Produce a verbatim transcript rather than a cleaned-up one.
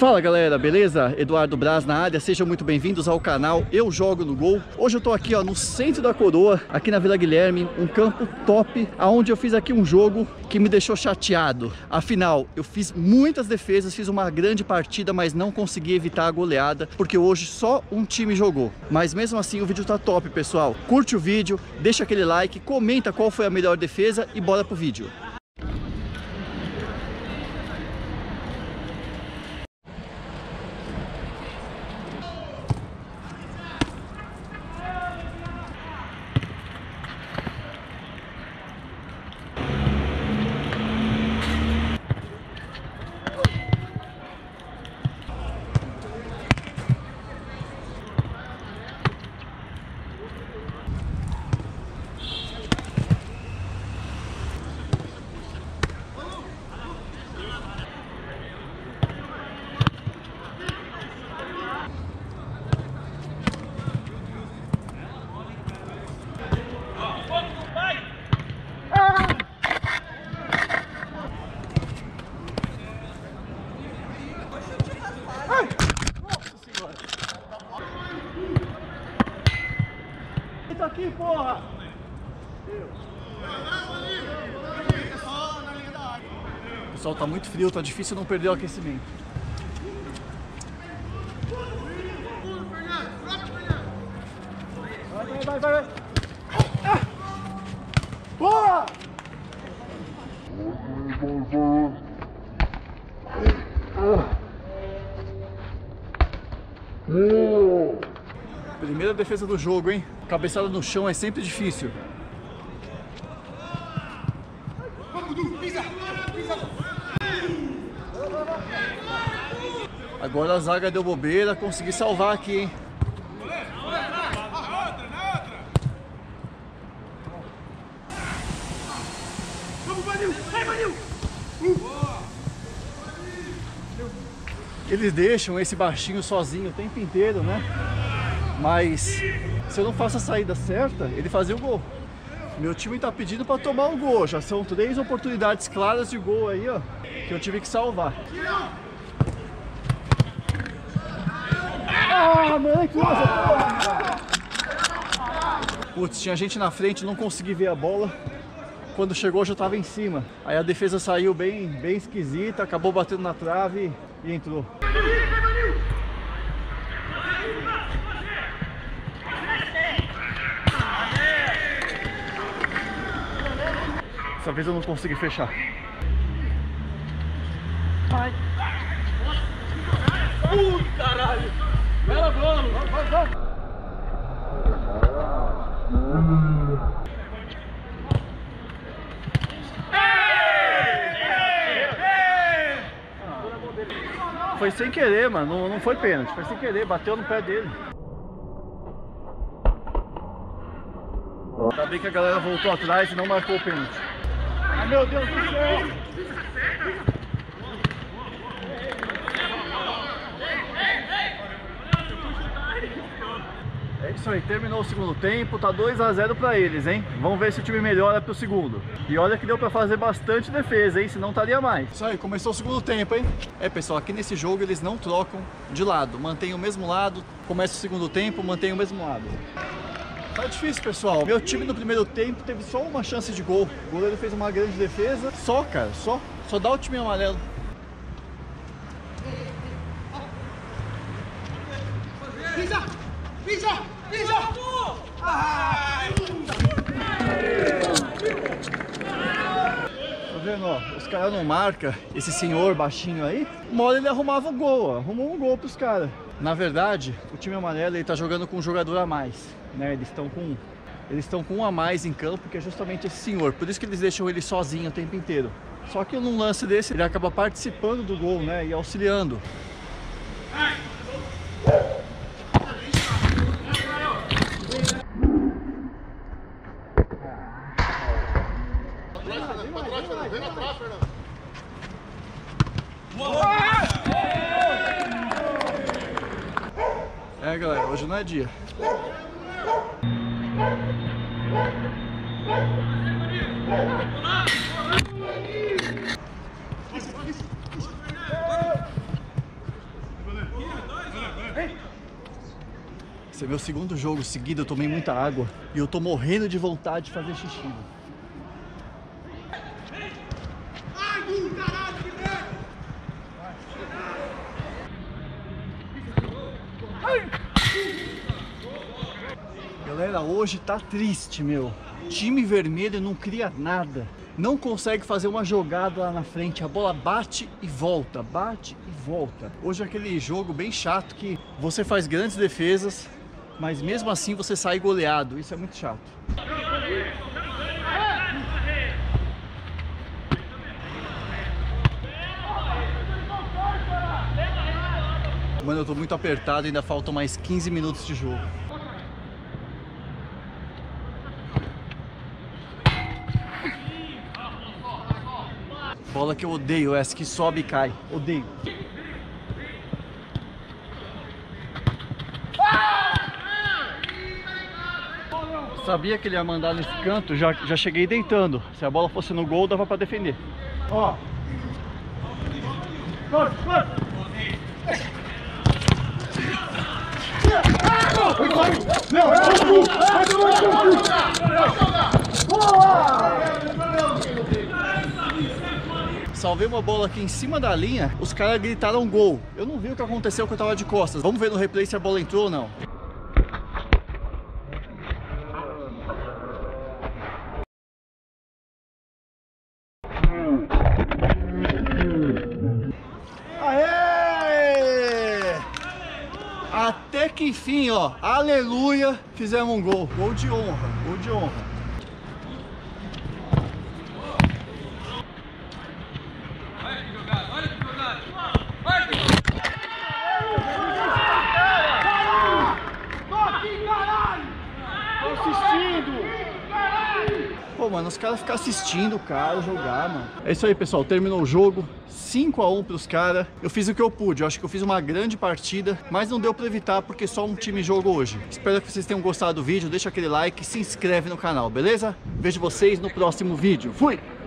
Fala galera, beleza? Eduardo Braz na área, sejam muito bem-vindos ao canal Eu Jogo no Gol. Hoje eu tô aqui ó, no centro da Coroa, aqui na Vila Guilherme, um campo top, aonde eu fiz aqui um jogo que me deixou chateado. Afinal, eu fiz muitas defesas, fiz uma grande partida, mas não consegui evitar a goleada, porque hoje só um time jogou. Mas mesmo assim o vídeo tá top, pessoal. Curte o vídeo, deixa aquele like, comenta qual foi a melhor defesa e bora pro vídeo. Aqui, porra! O pessoal tá muito frio, tá difícil não perder o aquecimento. Vai, vai, vai, vai! Boa! Primeira defesa do jogo, hein? Cabeçada no chão é sempre difícil. Agora a zaga deu bobeira, consegui salvar aqui, hein? Eles deixam esse baixinho sozinho o tempo inteiro, né? Mas se eu não faço a saída certa, ele fazia o gol. Meu time tá pedindo para tomar um gol. Já são três oportunidades claras de gol aí, ó, que eu tive que salvar. Ah, mano, que coisa, porra! Putz, tinha gente na frente, não consegui ver a bola. Quando chegou, já tava em cima. Aí a defesa saiu bem, bem esquisita, acabou batendo na trave e entrou. Dessa vez eu não consegui fechar. Ai. Ui, caralho! Bela bola! Vai, vai, vai! Foi sem querer, mano. Não, não foi pênalti. Foi sem querer. Bateu no pé dele. Ainda bem que a galera voltou atrás e não marcou o pênalti. Ah, meu Deus do céu! É isso aí, terminou o segundo tempo, tá dois a zero pra eles, hein? Vamos ver se o time melhora pro segundo. E olha que deu pra fazer bastante defesa, hein? Senão estaria mais. Isso aí, começou o segundo tempo, hein? É, pessoal, aqui nesse jogo eles não trocam de lado. Mantém o mesmo lado, começa o segundo tempo, mantém o mesmo lado. Tá difícil, pessoal. Meu time no primeiro tempo teve só uma chance de gol. O goleiro fez uma grande defesa. Só, cara, só. Só dá o time amarelo. Pisa! Pisa! Pisa! Tá vendo, ó? Os caras não marcam esse senhor baixinho aí. Uma hora ele arrumava um gol, ó. Arrumou um gol pros caras. Na verdade, o time amarelo ele tá jogando com um jogador a mais. Né, eles estão com, eles estão com um a mais em campo, que é justamente esse senhor. Por isso que eles deixam ele sozinho o tempo inteiro. Só que num lance desse ele acaba participando do gol, né, e auxiliando. É, galera, hoje não é dia. Esse é meu segundo jogo seguido, eu tomei muita água e eu tô morrendo de vontade de fazer xixi. Galera, hoje tá triste, meu. Time vermelho não cria nada. Não consegue fazer uma jogada lá na frente. A bola bate e volta, bate e volta. Hoje é aquele jogo bem chato que você faz grandes defesas, mas mesmo assim você sai goleado. Isso é muito chato. Mano, eu tô muito apertado, ainda faltam mais quinze minutos de jogo. Bola que eu odeio, essa que sobe e cai. Odeio. Sabia que ele ia mandar nesse canto, já, já cheguei deitando. Se a bola fosse no gol, dava pra defender. Ó. Salvei uma bola aqui em cima da linha, os caras gritaram gol. Eu não vi o que aconteceu porque eu tava de costas. Vamos ver no replay se a bola entrou ou não. Aê! Até que enfim, ó. Aleluia! Fizemos um gol. Gol de honra, gol de honra. Pô, mano, os caras ficam assistindo o cara jogar, mano. É isso aí, pessoal. Terminou o jogo. cinco a um pros caras. Eu fiz o que eu pude. Eu acho que eu fiz uma grande partida, mas não deu pra evitar porque só um time jogou hoje. Espero que vocês tenham gostado do vídeo. Deixa aquele like e se inscreve no canal, beleza? Vejo vocês no próximo vídeo. Fui!